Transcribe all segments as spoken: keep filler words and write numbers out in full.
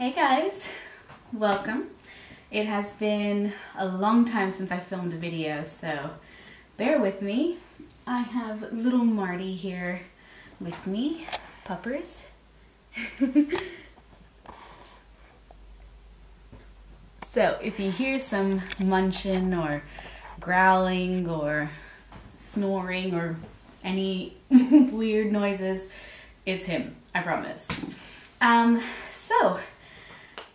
Hey guys, welcome. It has been a long time since I filmed a video, so bear with me. I have little Marty here with me, puppers. So if you hear some munching or growling or snoring or any weird noises, it's him, I promise. Um, so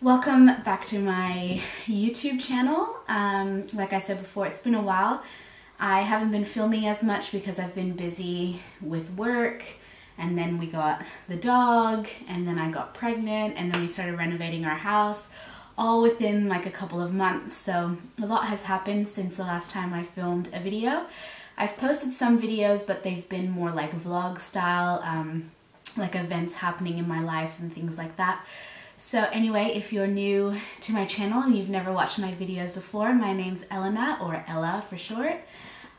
welcome back to my YouTube channel. Um, like I said before, it's been a while. I haven't been filming as much because I've been busy with work, and then we got the dog, and then I got pregnant, and then we started renovating our house, all within like a couple of months. So a lot has happened since the last time I filmed a video. I've posted some videos, but they've been more like vlog style, um, like events happening in my life and things like that. So anyway, if you're new to my channel and you've never watched my videos before, my name's Ellena, or Ella for short.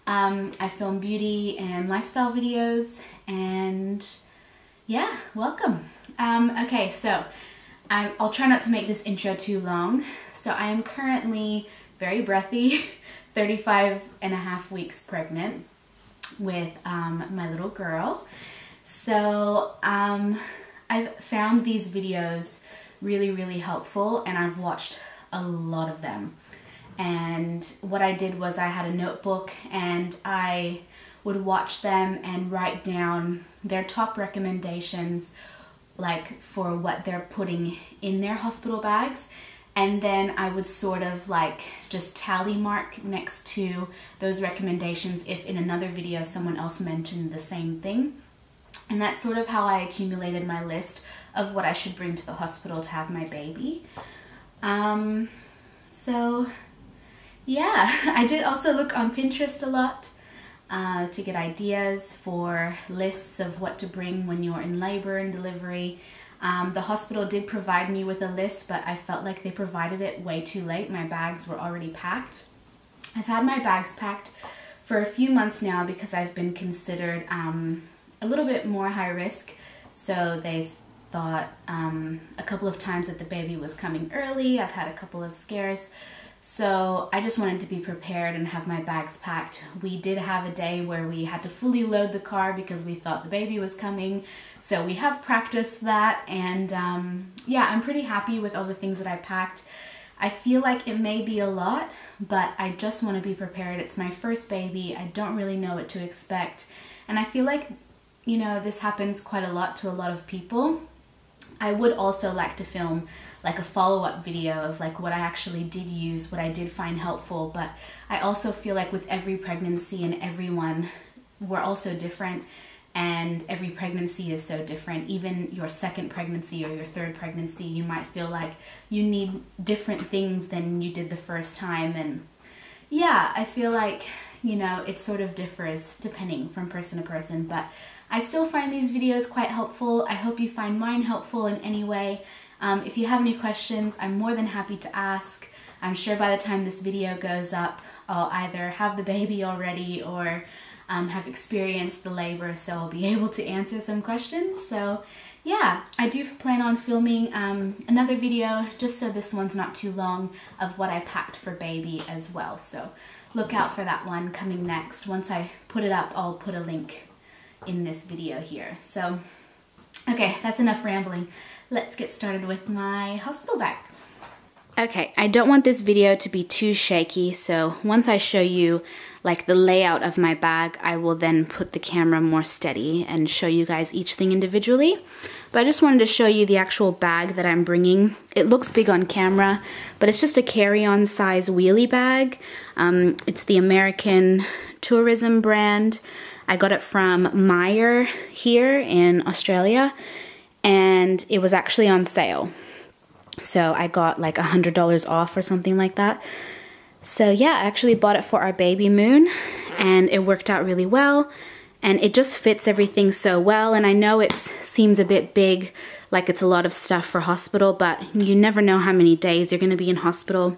Um, I film beauty and lifestyle videos, and yeah, welcome. Um, okay, so I, I'll try not to make this intro too long. So I am currently very breathy, thirty-five and a half weeks pregnant with um, my little girl. So um, I've found these videos really, really helpful, and I've watched a lot of them. And what I did was I had a notebook, and I would watch them and write down their top recommendations, like for what they're putting in their hospital bags. And then I would sort of like just tally mark next to those recommendations if in another video someone else mentioned the same thing. And that's sort of how I accumulated my list of what I should bring to the hospital to have my baby. Um, so yeah, I did also look on Pinterest a lot uh, to get ideas for lists of what to bring when you're in labor and delivery. Um, the hospital did provide me with a list, but I felt like they provided it way too late. My bags were already packed. I've had my bags packed for a few months now because I've been considered um, a little bit more high risk, so they thought um, a couple of times that the baby was coming early. I've had a couple of scares, so I just wanted to be prepared and have my bags packed. We did have a day where we had to fully load the car because we thought the baby was coming, so we have practiced that, and um, yeah, I'm pretty happy with all the things that I packed. I feel like it may be a lot, but I just want to be prepared. It's my first baby. I don't really know what to expect, and I feel like, you know, this happens quite a lot to a lot of people. I would also like to film like a follow-up video of like what I actually did use, what I did find helpful, but I also feel like with every pregnancy and everyone, we're all so different, and every pregnancy is so different. Even your second pregnancy or your third pregnancy, you might feel like you need different things than you did the first time, and yeah, I feel like, you know, it sort of differs depending from person to person, but I still find these videos quite helpful. I hope you find mine helpful in any way. Um, if you have any questions, I'm more than happy to ask. I'm sure by the time this video goes up, I'll either have the baby already or um, have experienced the labor, so I'll be able to answer some questions. So yeah, I do plan on filming um, another video, just so this one's not too long, of what I packed for baby as well. So look out for that one coming next. Once I put it up, I'll put a link in this video here. So okay, that's enough rambling. Let's get started with my hospital bag. Okay, I don't want this video to be too shaky, so once I show you like the layout of my bag, I will then put the camera more steady and show you guys each thing individually. But I just wanted to show you the actual bag that I'm bringing. It looks big on camera, but it's just a carry-on size wheelie bag. Um, it's the American tourism brand. I got it from Meyer here in Australia, and it was actually on sale. So I got like one hundred dollars off or something like that. So yeah, I actually bought it for our baby Moon, and it worked out really well, and it just fits everything so well. And I know it seems a bit big, like it's a lot of stuff for hospital, but you never know how many days you're gonna be in hospital.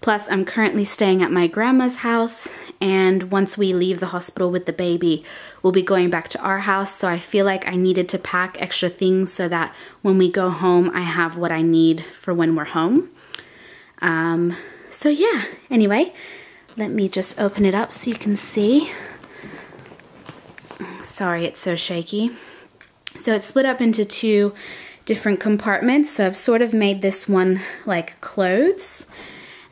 Plus, I'm currently staying at my grandma's house, and once we leave the hospital with the baby, we'll be going back to our house, so I feel like I needed to pack extra things so that when we go home, I have what I need for when we're home. Um, so yeah, anyway, let me just open it up so you can see. Sorry, it's so shaky. So it's split up into two different compartments, so I've sort of made this one like clothes,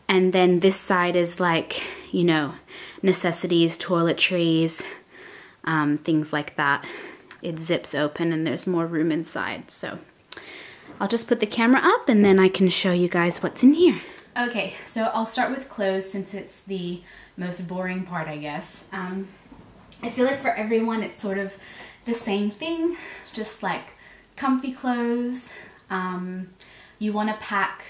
and then this side is like, you know, necessities, toiletries, um, things like that. It zips open and there's more room inside. So I'll just put the camera up and then I can show you guys what's in here. Okay, so I'll start with clothes since it's the most boring part, I guess. Um, I feel like for everyone it's sort of the same thing, just like comfy clothes. Um, you want to pack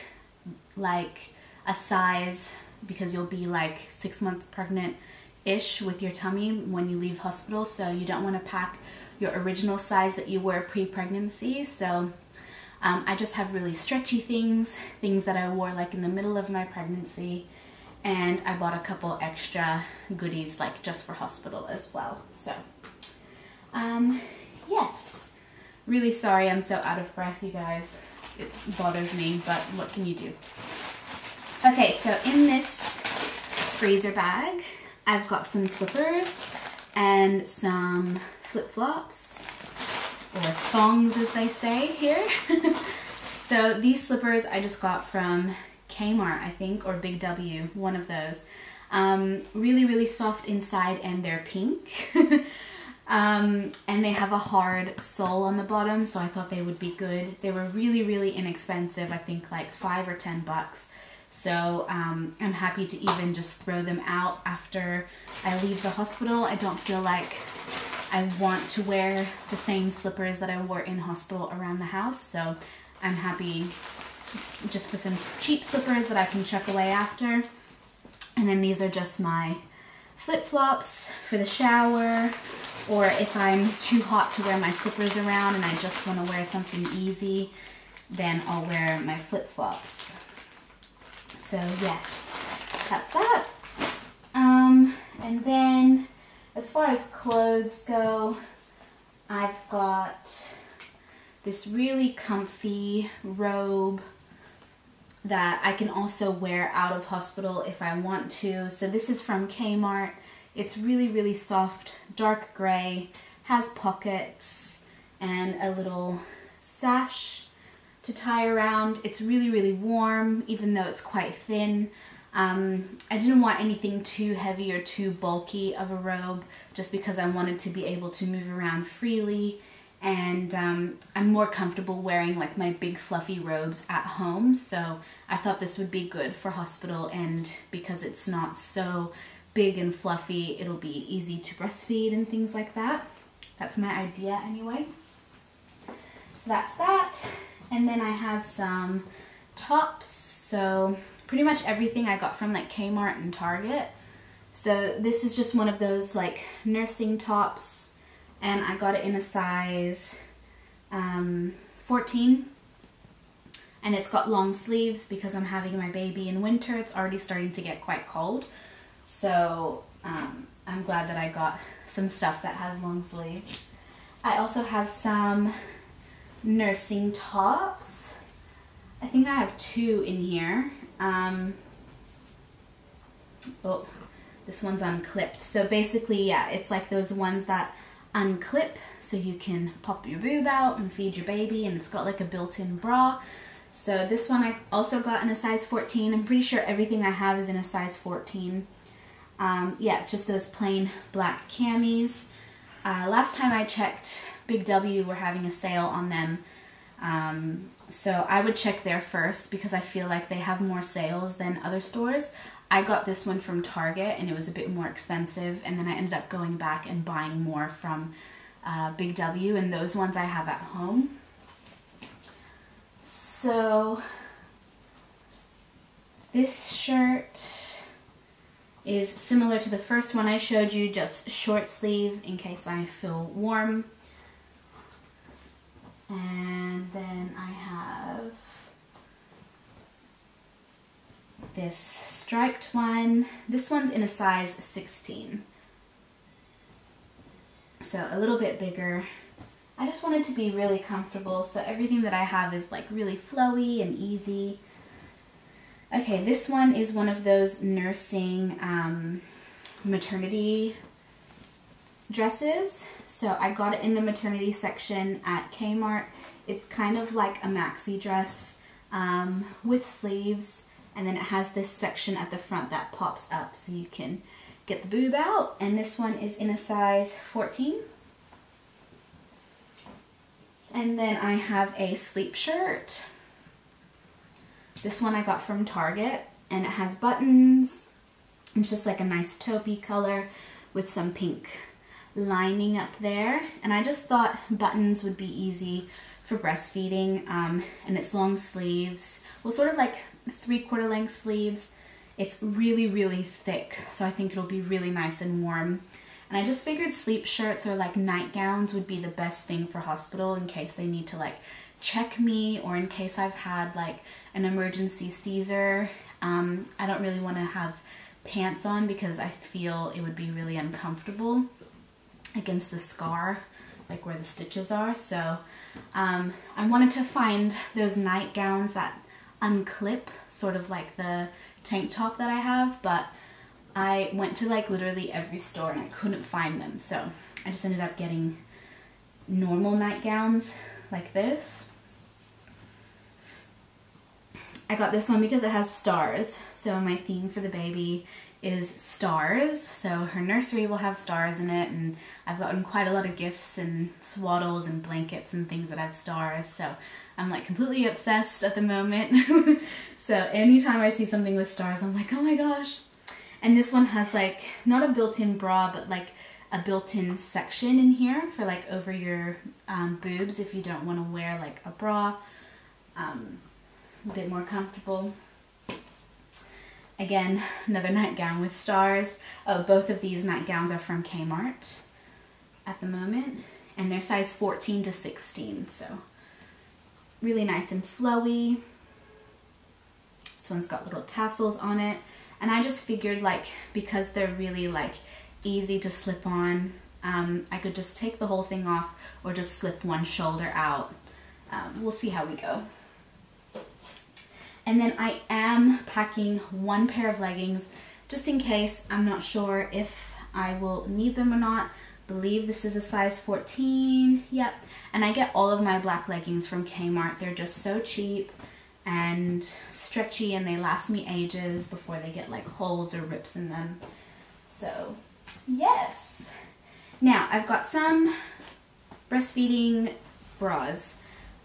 like a size because you'll be like six months pregnant-ish with your tummy when you leave hospital, so you don't want to pack your original size that you wore pre-pregnancy. So um, I just have really stretchy things, things that I wore like in the middle of my pregnancy, and I bought a couple extra goodies like just for hospital as well. So um, yes, really sorry I'm so out of breath, you guys. It bothers me, but what can you do? Okay, so in this freezer bag, I've got some slippers and some flip-flops, or thongs as they say here. So these slippers I just got from Kmart, I think, or Big W, one of those. Um, really, really soft inside, and they're pink. um, and they have a hard sole on the bottom, so I thought they would be good. They were really, really inexpensive, I think like five or ten bucks. So um, I'm happy to even just throw them out after I leave the hospital. I don't feel like I want to wear the same slippers that I wore in hospital around the house. So I'm happy just for some cheap slippers that I can chuck away after. And then these are just my flip-flops for the shower, or if I'm too hot to wear my slippers around and I just want to wear something easy, then I'll wear my flip-flops. So yes, that's that. Um, and then as far as clothes go, I've got this really comfy robe that I can also wear out of hospital if I want to. So this is from Kmart. It's really, really soft, dark gray, has pockets and a little sash to tie around. It's really, really warm, even though it's quite thin. Um, I didn't want anything too heavy or too bulky of a robe, just because I wanted to be able to move around freely, and um, I'm more comfortable wearing like my big fluffy robes at home, so I thought this would be good for hospital, and because it's not so big and fluffy, it'll be easy to breastfeed and things like that. That's my idea anyway. So that's that. And then I have some tops, so pretty much everything I got from like Kmart and Target. So this is just one of those like nursing tops, and I got it in a size um, fourteen, and it's got long sleeves because I'm having my baby in winter. It's already starting to get quite cold, so um, I'm glad that I got some stuff that has long sleeves. I also have some nursing tops. I think I have two in here. Um, oh, this one's unclipped. So basically, yeah, it's like those ones that unclip so you can pop your boob out and feed your baby, and it's got like a built-in bra. So this one I also got in a size fourteen. I'm pretty sure everything I have is in a size fourteen. Um, yeah, it's just those plain black camis. Uh, last time I checked, Big W were having a sale on them, um, so I would check there first because I feel like they have more sales than other stores. I got this one from Target and it was a bit more expensive, and then I ended up going back and buying more from uh, Big W, and those ones I have at home. So this shirt is similar to the first one I showed you, just short sleeve in case I feel warm. And then I have this striped one. This one's in a size sixteen. So a little bit bigger. I just wanted to be really comfortable, so everything that I have is like really flowy and easy. Okay, this one is one of those nursing um, maternity dresses. So I got it in the maternity section at Kmart. It's kind of like a maxi dress um, with sleeves, and then it has this section at the front that pops up so you can get the boob out. And this one is in a size fourteen. And then I have a sleep shirt. This one I got from Target, and it has buttons. It's just like a nice taupey color with some pink lining up there. And I just thought buttons would be easy for breastfeeding, um, and it's long sleeves. Well, sort of like three-quarter length sleeves. It's really, really thick, so I think it'll be really nice and warm. And I just figured sleep shirts or like nightgowns would be the best thing for hospital in case they need to like check me, or in case I've had like an emergency Caesar. Um, I don't really want to have pants on because I feel it would be really uncomfortable against the scar, like where the stitches are. So um, I wanted to find those nightgowns that unclip, sort of like the tank top that I have, but I went to like literally every store and I couldn't find them. So I just ended up getting normal nightgowns like this. I got this one because it has stars. So my theme for the baby is stars. So her nursery will have stars in it, and I've gotten quite a lot of gifts and swaddles and blankets and things that have stars. So I'm like completely obsessed at the moment. So anytime I see something with stars, I'm like, oh my gosh. And this one has like, not a built-in bra, but like a built-in section in here for like over your um, boobs if you don't want to wear like a bra. Um, a bit more comfortable. Again, another nightgown with stars. Oh, both of these nightgowns are from Kmart at the moment, and they're size fourteen to sixteen, so really nice and flowy. This one's got little tassels on it, and I just figured like, because they're really like easy to slip on, um, I could just take the whole thing off or just slip one shoulder out. Um, we'll see how we go. And then I am packing one pair of leggings just in case. I'm not sure if I will need them or not. I believe this is a size fourteen. Yep. And I get all of my black leggings from Kmart. They're just so cheap and stretchy, and they last me ages before they get like holes or rips in them. So yes. Now I've got some breastfeeding bras.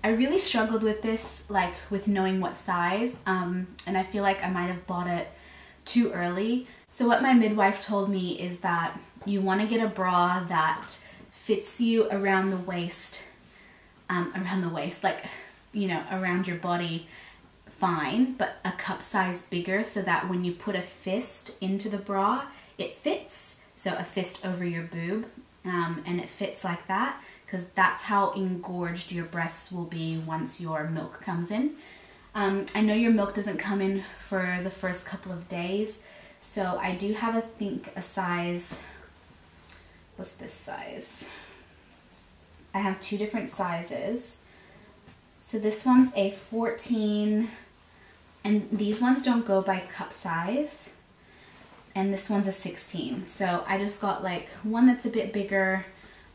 I really struggled with this, like with knowing what size, um, and I feel like I might have bought it too early. So what my midwife told me is that you want to get a bra that fits you around the waist, um, around the waist, like, you know, around your body fine, but a cup size bigger, so that when you put a fist into the bra, it fits. So a fist over your boob, um, and it fits like that, because that's how engorged your breasts will be once your milk comes in. Um, I know your milk doesn't come in for the first couple of days, so I do have, I think, a size, what's this size? I have two different sizes. So this one's a fourteen, and these ones don't go by cup size, and this one's a sixteen. So I just got like one that's a bit bigger,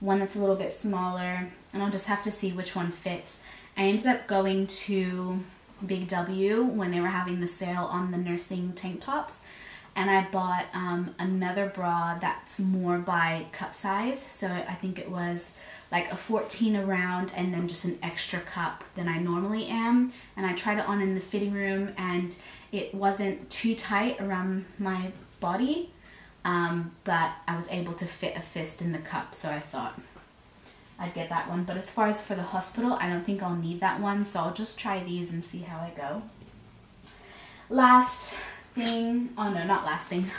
one that's a little bit smaller, and I'll just have to see which one fits. I ended up going to Big W when they were having the sale on the nursing tank tops, and I bought um, another bra that's more by cup size. So I think it was like a fourteen around and then just an extra cup than I normally am. And I tried it on in the fitting room, and it wasn't too tight around my body. Um, but I was able to fit a fist in the cup, so I thought I'd get that one. But as far as for the hospital, I don't think I'll need that one, so I'll just try these and see how I go. Last thing, oh no, not last thing,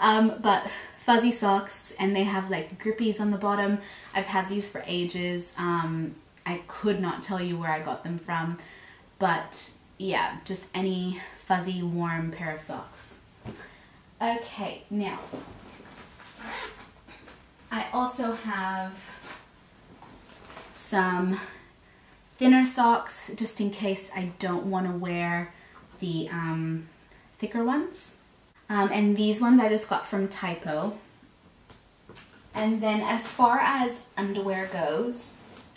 um, but fuzzy socks, and they have like grippies on the bottom. I've had these for ages. Um, I could not tell you where I got them from, but yeah, just any fuzzy warm pair of socks. Okay, now I also have some thinner socks just in case I don't want to wear the um, thicker ones. Um, and these ones I just got from Typo. And then as far as underwear goes,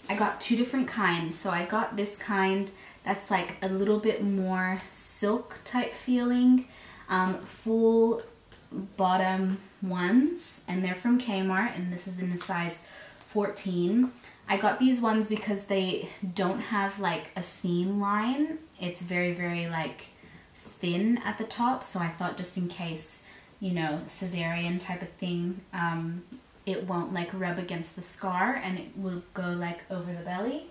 I got two different kinds. So I got this kind that's like a little bit more silk type feeling, um, full bottom ones, and they're from Kmart, and this is in a size fourteen. I got these ones because they don't have like a seam line. It's very, very like thin at the top, so I thought just in case, you know, cesarean type of thing, um, it won't like rub against the scar and it will go like over the belly.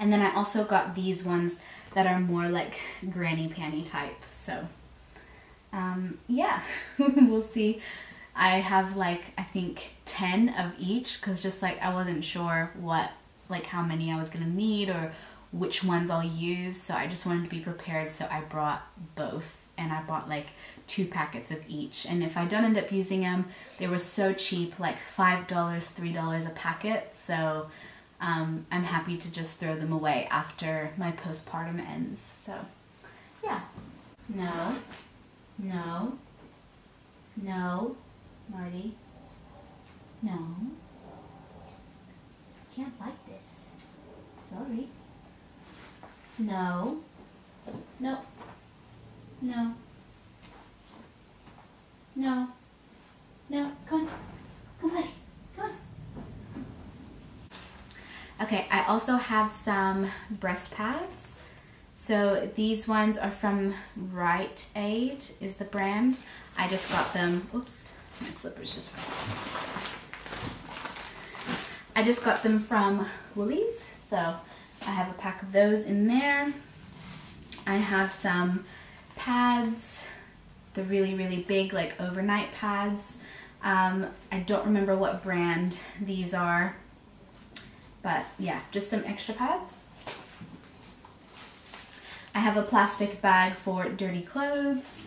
And then I also got these ones that are more like granny panty type, so um, yeah, we'll see. I have like, I think ten of each, because just like I wasn't sure what, like how many I was gonna need or which ones I'll use, so I just wanted to be prepared, so I brought both, and I bought like two packets of each. And if I don't end up using them, they were so cheap, like five dollars, three dollars a packet, so um, I'm happy to just throw them away after my postpartum ends, so yeah. No, no, no, Marty, no, I can't like this, sorry. No, no, no, no, no, come on, come play, come on. Okay, I also have some breast pads. So these ones are from Rite Aid is the brand. I just got them, oops, my slippers just fell. I just got them from Woolies, so I have a pack of those in there. I have some pads, the really, really big, like overnight pads. Um, I don't remember what brand these are, but yeah, just some extra pads. I have a plastic bag for dirty clothes.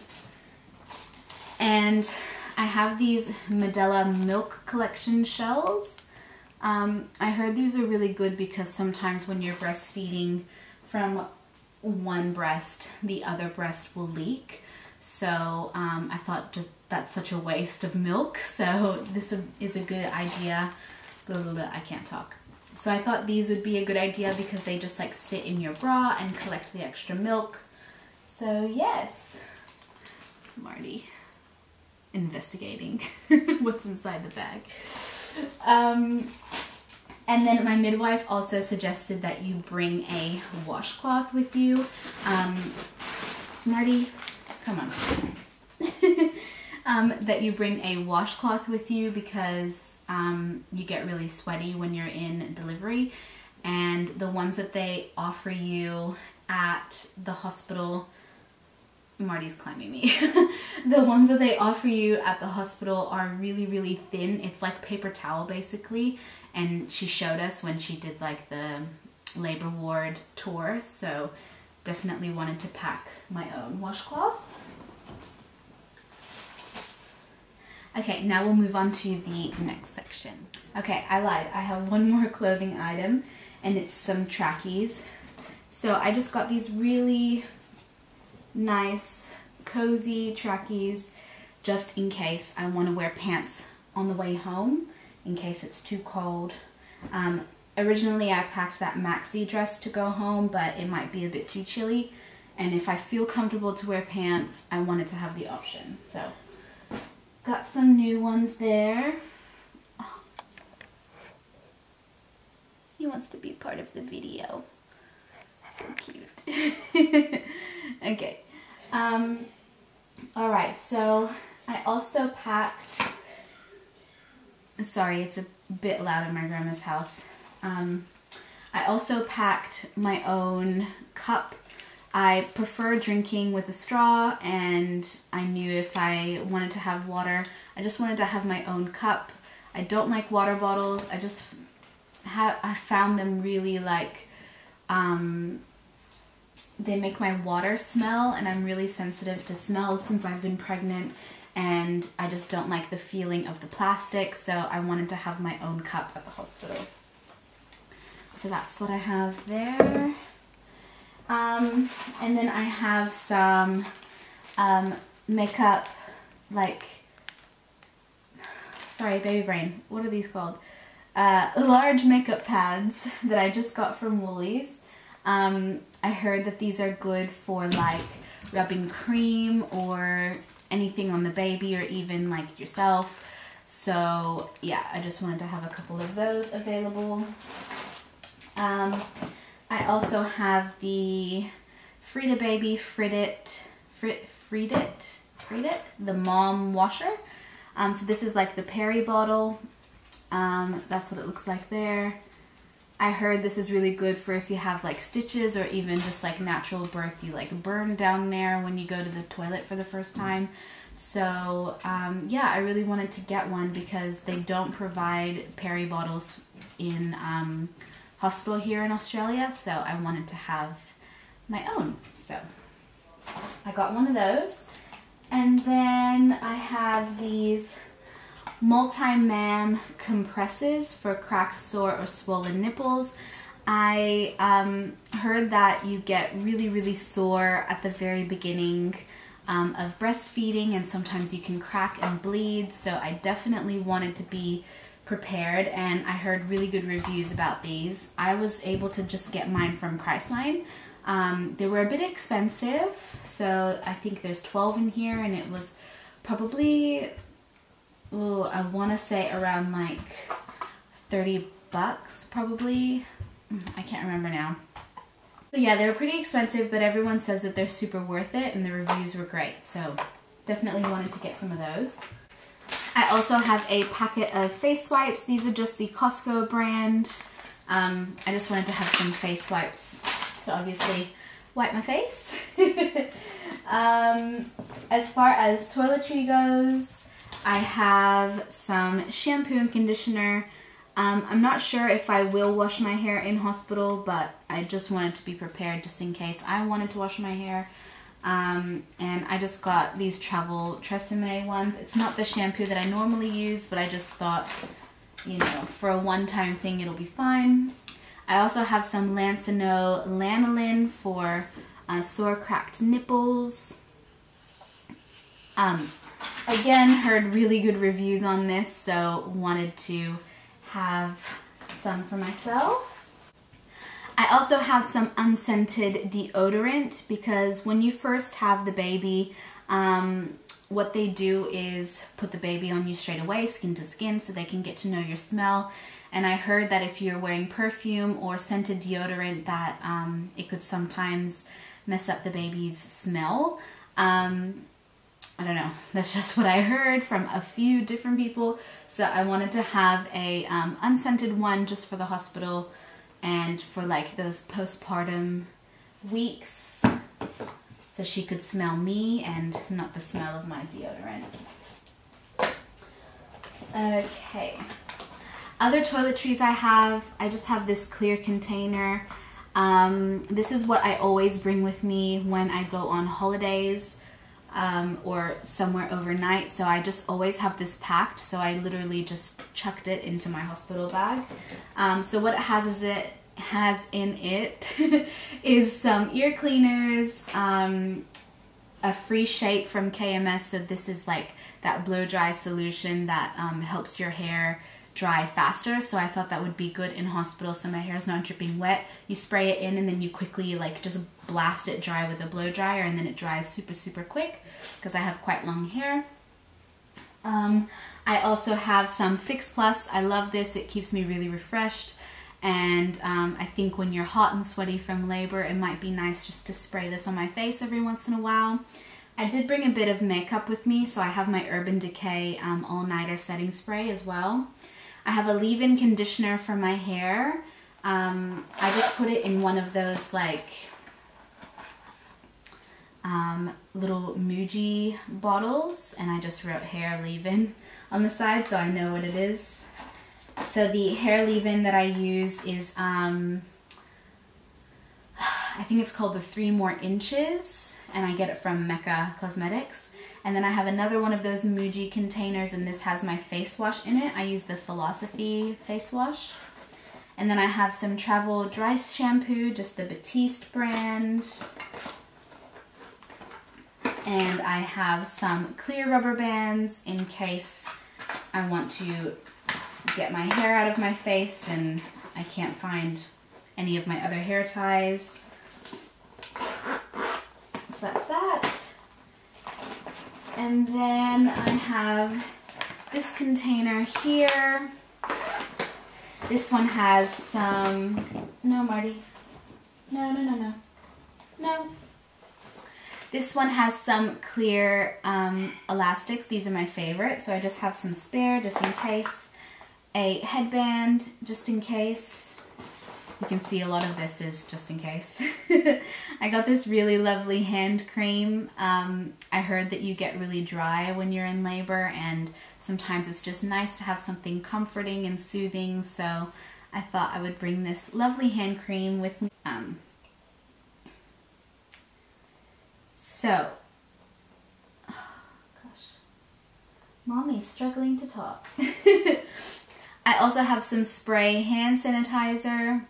And I have these Medela Milk Collection shells. Um, I heard these are really good because sometimes when you're breastfeeding from one breast, the other breast will leak. So um, I thought just that's such a waste of milk. So this is a good idea. Blah, blah, blah, I can't talk. So I thought these would be a good idea because they just like sit in your bra and collect the extra milk. So yes, Marty investigating what's inside the bag. Um, and then my midwife also suggested that you bring a washcloth with you. Um, Marty, come on. um, that you bring a washcloth with you because um, you get really sweaty when you're in delivery. And the ones that they offer you at the hospital, Marty's climbing me. The ones that they offer you at the hospital are really, really thin. It's like paper towel basically. And she showed us when she did like the labor ward tour. So definitely wanted to pack my own washcloth. Okay, now we'll move on to the next section. Okay, I lied. I have one more clothing item and it's some trackies. So I just got these really nice cozy trackies just in case I want to wear pants on the way home in case it's too cold. Um, originally I packed that maxi dress to go home, but it might be a bit too chilly, and if I feel comfortable to wear pants, I wanted to have the option. So got some new ones there. Oh. He wants to be part of the video. So cute. Okay. Um, all right, so I also packed, sorry, it's a bit loud in my grandma's house. Um, I also packed my own cup. I prefer drinking with a straw, and I knew if I wanted to have water, I just wanted to have my own cup. I don't like water bottles. I just have, I found them really like, um, they make my water smell, and I'm really sensitive to smells since I've been pregnant, and I just don't like the feeling of the plastic, so I wanted to have my own cup at the hospital. So that's what I have there. Um, and then I have some um, makeup, like, sorry, baby brain, what are these called? Uh, large makeup pads that I just got from Woolies. Um, I heard that these are good for like rubbing cream or anything on the baby or even like yourself. So yeah, I just wanted to have a couple of those available. Um, I also have the Frida Baby Fridit, Frit, Fridit, Fridit, the mom washer. Um, so this is like the Perry bottle. Um, that's what it looks like there. I heard this is really good for if you have like stitches or even just like natural birth, you like burn down there when you go to the toilet for the first time. So um, yeah, I really wanted to get one because they don't provide Perry bottles in um, hospital here in Australia. So I wanted to have my own. So I got one of those. And then I have these multi-mam compresses for cracked, sore or swollen nipples. I um, heard that you get really really sore at the very beginning um, of breastfeeding, and sometimes you can crack and bleed, so I definitely wanted to be prepared, and I heard really good reviews about these. I was able to just get mine from Priceline. Um, they were a bit expensive, so I think there's twelve in here, and it was probably, ooh, I want to say around like thirty bucks probably. I can't remember now. So yeah, they're pretty expensive, but everyone says that they're super worth it and the reviews were great. So definitely wanted to get some of those. I also have a packet of face wipes. These are just the Costco brand. Um, I just wanted to have some face wipes to obviously wipe my face. um, as far as toiletry goes, I have some shampoo and conditioner. Um, I'm not sure if I will wash my hair in hospital, but I just wanted to be prepared just in case I wanted to wash my hair. Um, and I just got these travel Tresemme ones. It's not the shampoo that I normally use, but I just thought, you know, for a one-time thing, it'll be fine. I also have some Lansinoh lanolin for uh, sore cracked nipples. Um... Again, heard really good reviews on this, so wanted to have some for myself. I also have some unscented deodorant because when you first have the baby, um, what they do is put the baby on you straight away, skin to skin, so they can get to know your smell. And I heard that if you're wearing perfume or scented deodorant, that um, it could sometimes mess up the baby's smell. Um, I don't know, that's just what I heard from a few different people, so I wanted to have a um, unscented one just for the hospital and for like those postpartum weeks, so she could smell me and not the smell of my deodorant. Okay, other toiletries I have, I just have this clear container. Um, this is what I always bring with me when I go on holidays. Um, or somewhere overnight, so I just always have this packed, so I literally just chucked it into my hospital bag. Um, so what it has is it has in it is some ear cleaners, um, a free shape from K M S, so this is like that blow dry solution that um, helps your hair dry faster, so I thought that would be good in hospital so my hair is not dripping wet. You spray it in and then you quickly like just blast it dry with a blow dryer, and then it dries super super quick because I have quite long hair. Um, I also have some Fix Plus. I love this, it keeps me really refreshed, and um, I think when you're hot and sweaty from labor, it might be nice just to spray this on my face every once in a while. I did bring a bit of makeup with me, so I have my Urban Decay um, all-nighter setting spray as well. I have a leave-in conditioner for my hair. Um, I just put it in one of those like um, little Muji bottles, and I just wrote hair leave-in on the side so I know what it is. So the hair leave-in that I use is, um, I think it's called the Three More Inches, and I get it from Mecca Cosmetics. And then I have another one of those Muji containers, and this has my face wash in it. I use the Philosophy face wash. And then I have some travel dry shampoo, just the Batiste brand. And I have some clear rubber bands in case I want to get my hair out of my face and I can't find any of my other hair ties. So that's that. And then I have this container here. This one has some, no Marty, no, no, no, no, no. This one has some clear um, elastics. These are my favorite, so I just have some spare just in case. A headband just in case. You can see a lot of this is just in case. I got this really lovely hand cream. Um, I heard that you get really dry when you're in labor, and sometimes it's just nice to have something comforting and soothing, so I thought I would bring this lovely hand cream with me. Um, so, oh gosh, mommy's struggling to talk. I also have some spray hand sanitizer,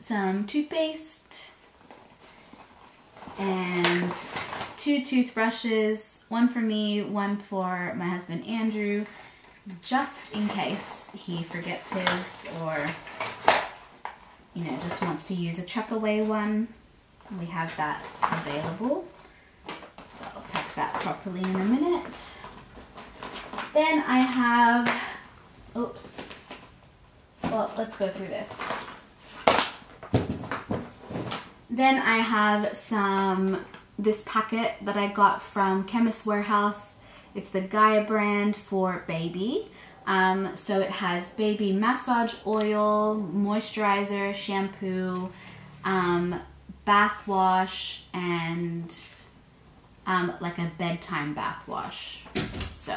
some toothpaste, and two toothbrushes, one for me, one for my husband Andrew, just in case he forgets his or, you know, just wants to use a chuck away one. We have that available. So I'll pack that properly in a minute. Then I have, oops, well, let's go through this. Then I have some, this packet that I got from Chemist Warehouse. It's the Gaia brand for baby. Um, so it has baby massage oil, moisturizer, shampoo, um, bath wash, and um, like a bedtime bath wash. So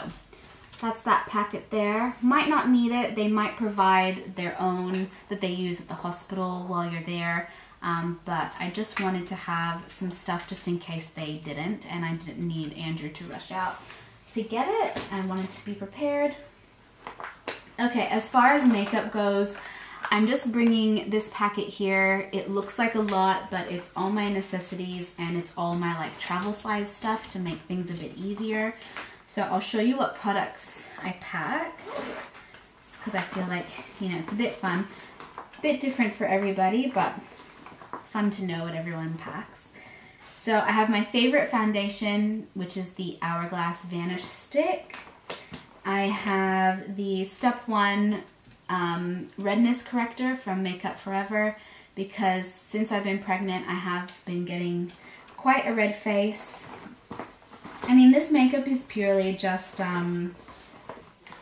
that's that packet there. Might not need it. They might provide their own that they use at the hospital while you're there. Um, but I just wanted to have some stuff just in case they didn't, and I didn't need Andrew to rush out to get it. I wanted to be prepared. Okay, as far as makeup goes, I'm just bringing this packet here. It looks like a lot, but it's all my necessities and it's all my like travel size stuff to make things a bit easier. So I'll show you what products I packed, just because I feel like, you know, it's a bit fun. A bit different for everybody, but fun to know what everyone packs. So I have my favorite foundation, which is the Hourglass Vanish Stick. I have the Step One um, Redness Corrector from Makeup Forever, because since I've been pregnant, I have been getting quite a red face. I mean, this makeup is purely just, um,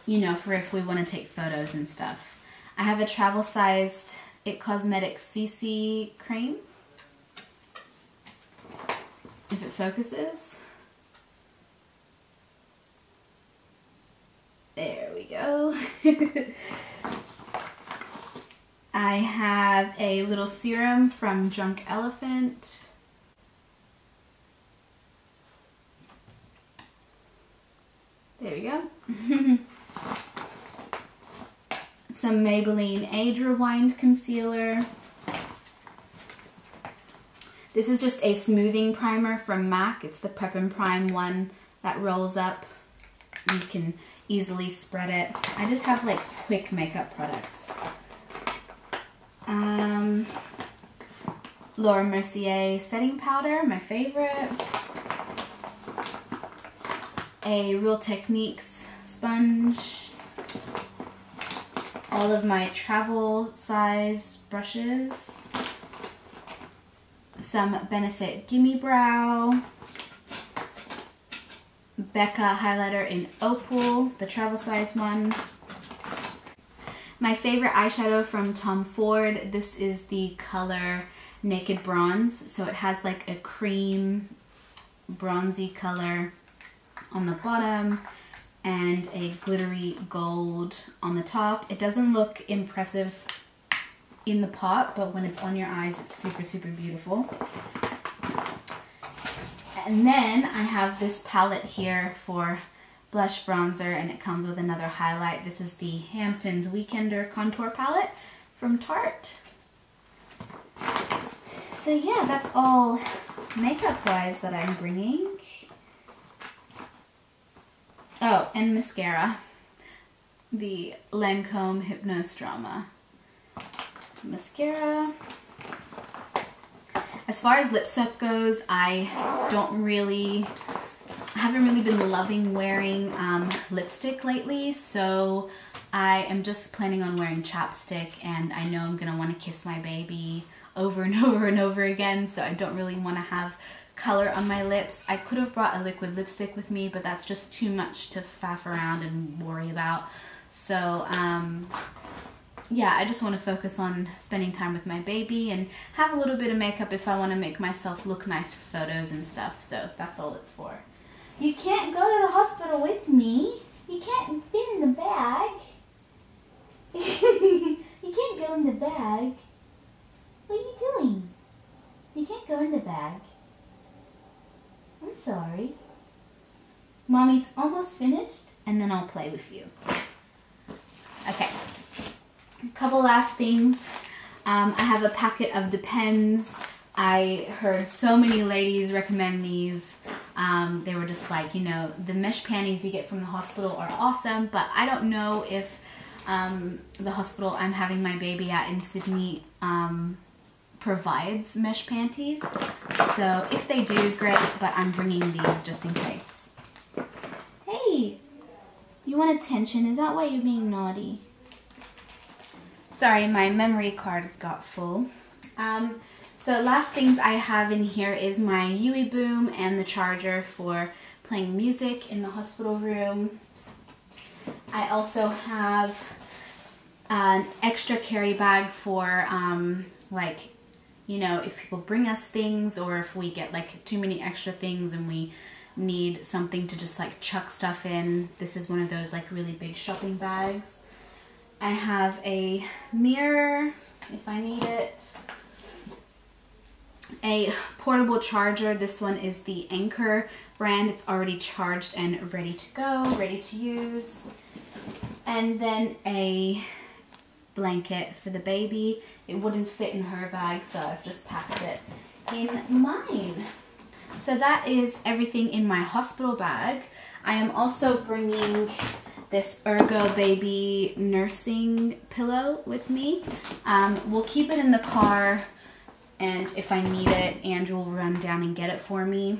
you know, for if we want to take photos and stuff. I have a travel-sized It Cosmetics C C cream, if it focuses. There we go. I have a little serum from Drunk Elephant. There we go. Some Maybelline Age Rewind Concealer. This is just a smoothing primer from M A C. It's the Prep and Prime one that rolls up. You can easily spread it. I just have like quick makeup products. Um, Laura Mercier setting powder, my favorite. A Real Techniques sponge. All of my travel sized brushes. Some Benefit Gimme Brow. Becca highlighter in Opal, the travel size one. My favorite eyeshadow from Tom Ford. This is the color Naked Bronze. So it has like a cream bronzy color on the bottom and a glittery gold on the top. It doesn't look impressive in the pot, but when it's on your eyes, it's super, super beautiful. And then I have this palette here for blush bronzer, and it comes with another highlight. This is the Hamptons Weekender Contour Palette from Tarte. So yeah, that's all makeup-wise that I'm bringing. Oh, and mascara. The Lancome Hypnostroma mascara. As far as lip stuff goes, I don't really, I haven't really been loving wearing um, lipstick lately, so I am just planning on wearing chapstick, and I know I'm going to want to kiss my baby over and over and over again, so I don't really want to have color on my lips. I could have brought a liquid lipstick with me, but that's just too much to faff around and worry about. So um, yeah, I just want to focus on spending time with my baby and have a little bit of makeup if I want to make myself look nice for photos and stuff, so that's all it's for. You can't go to the hospital with me. You can't fit in the bag. You can't go in the bag. What are you doing? You can't go in the bag. I'm sorry. Mommy's almost finished, and then I'll play with you. Okay. A couple last things. Um, I have a packet of Depends. I heard so many ladies recommend these. Um, they were just like, you know, the mesh panties you get from the hospital are awesome, but I don't know if um, the hospital I'm having my baby at in Sydney um, provides mesh panties, so if they do, great, but I'm bringing these just in case. Hey, you want attention? Is that why you're being naughty? Sorry, my memory card got full. Um, so last things I have in here is my Yui Boom and the charger for playing music in the hospital room. I also have an extra carry bag for um, like, you know, if people bring us things, or if we get like too many extra things and we need something to just like chuck stuff in. This is one of those like really big shopping bags. I have a mirror if I need it. A portable charger. This one is the Anchor brand. It's already charged and ready to go, ready to use. And then a blanket for the baby. It wouldn't fit in her bag, so I've just packed it in mine. So that is everything in my hospital bag. I am also bringing this Ergo Baby nursing pillow with me. Um, we'll keep it in the car, and if I need it, Andrew will run down and get it for me.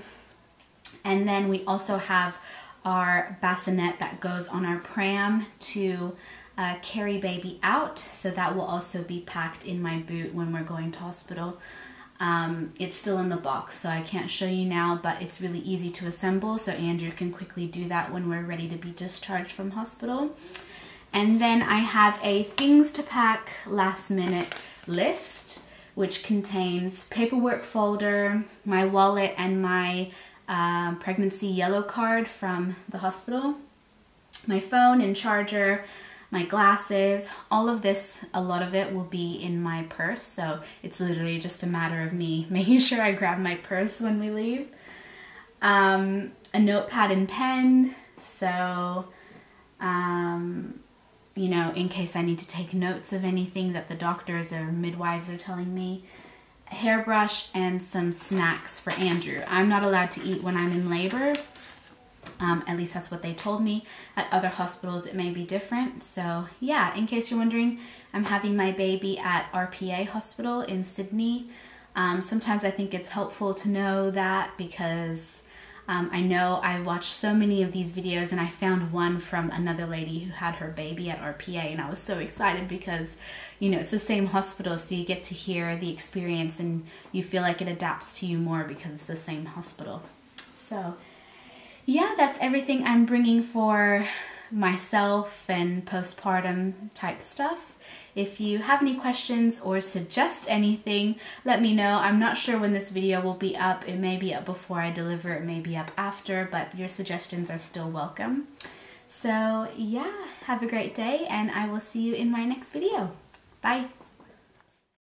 And then we also have our bassinet that goes on our pram to Uh, carry baby out, so that will also be packed in my boot when we're going to hospital. Um, it's still in the box, so I can't show you now, but it's really easy to assemble, so Andrew can quickly do that when we're ready to be discharged from hospital. And then I have a things to pack last minute list, which contains paperwork folder, my wallet, and my uh, pregnancy yellow card from the hospital, my phone and charger, my glasses, all of this. A lot of it will be in my purse, so it's literally just a matter of me making sure I grab my purse when we leave. Um, a notepad and pen, so, um, you know, in case I need to take notes of anything that the doctors or midwives are telling me. A hairbrush and some snacks for Andrew. I'm not allowed to eat when I'm in labor. Um, at least that's what they told me. At other hospitals it may be different. So yeah, in case you're wondering, I'm having my baby at R P A Hospital in Sydney. Um, sometimes I think it's helpful to know that, because um, I know I watched so many of these videos, and I found one from another lady who had her baby at R P A, and I was so excited because, you know, it's the same hospital, so you get to hear the experience and you feel like it adapts to you more because it's the same hospital. So yeah, that's everything I'm bringing for myself and postpartum type stuff. If you have any questions or suggest anything, let me know. I'm not sure when this video will be up. It may be up before I deliver, it may be up after, but your suggestions are still welcome. So yeah, have a great day and I will see you in my next video. Bye.